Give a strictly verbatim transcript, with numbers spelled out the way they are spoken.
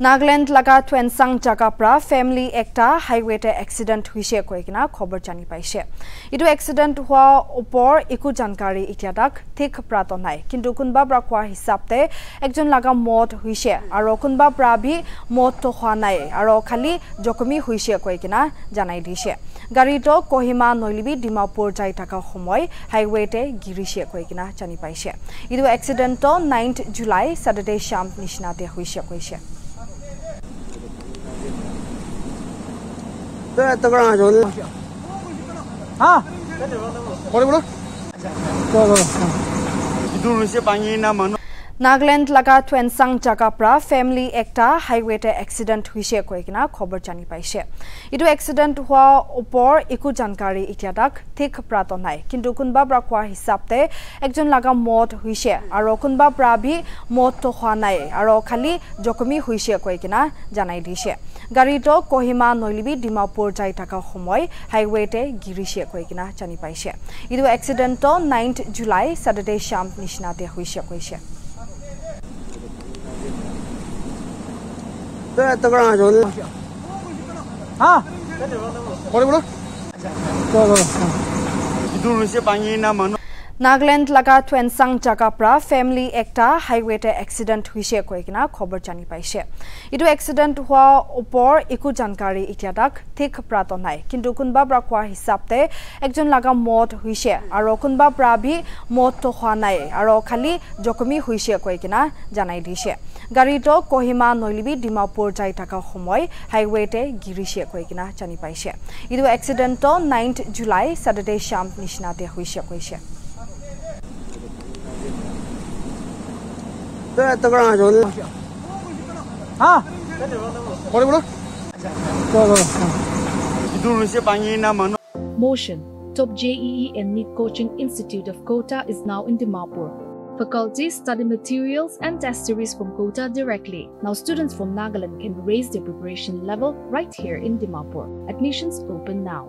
Nagaland laga Tuensang Chakapra family ekta highway te accident huise koi kina khobor jani paise. Itu accident hua opor eku jankari itiadak thik prato nai. Kintu kunba pra kwa hisabte ekjon laga mot huise aro kunba pra bhi mot to hua nai aro khali jokumi huise koi kina janai dise. Gari to Kohima noilibi Dimapur jai thaka homoi highway te girise koi kina jani paise. Itu accident to ninth July Saturday sham nishna te huise koise. Nagaland laga Tuensang Chakapra family ekta highway te accident huise koi kina khobor jani paise. Itu accident hua opor eku jankari itiadak thik prato nai. Kintu kunba pra kwa hisabte ekjon laga mot huise aro kunba pra bhi mot to hua nai aro khali jokumi huise koi kina janai dise. Gari to Kohima noilibi Dimapur jai thaka homoi highway te girise koi kina jani paise. Itu accident to ninth July Saturday sham nishna te huise koise. Nagaland laga Tuensang Chakapra family ekta highway te accident huise koi kina khobor jani paise. Itu accident hua opor eku jankari itiadak thik prato nai. Kintu kunba pra kwa hisabte ekjon laga mot huise aro kunba pra bhi mot to hua nai aro khali jokumi huise koi kina janai dise. Gari to Kohima noilibi Dimapur jai thaka homoi highway te girise koi kina jani paise. Itu accident to ninth July Saturday sham nishna te huise koise. Motion, top J E E and NEET Coaching Institute of Kota is now in Dimapur. Faculty study materials and test series from Kota directly. Now students from Nagaland can raise their preparation level right here in Dimapur. Admissions open now.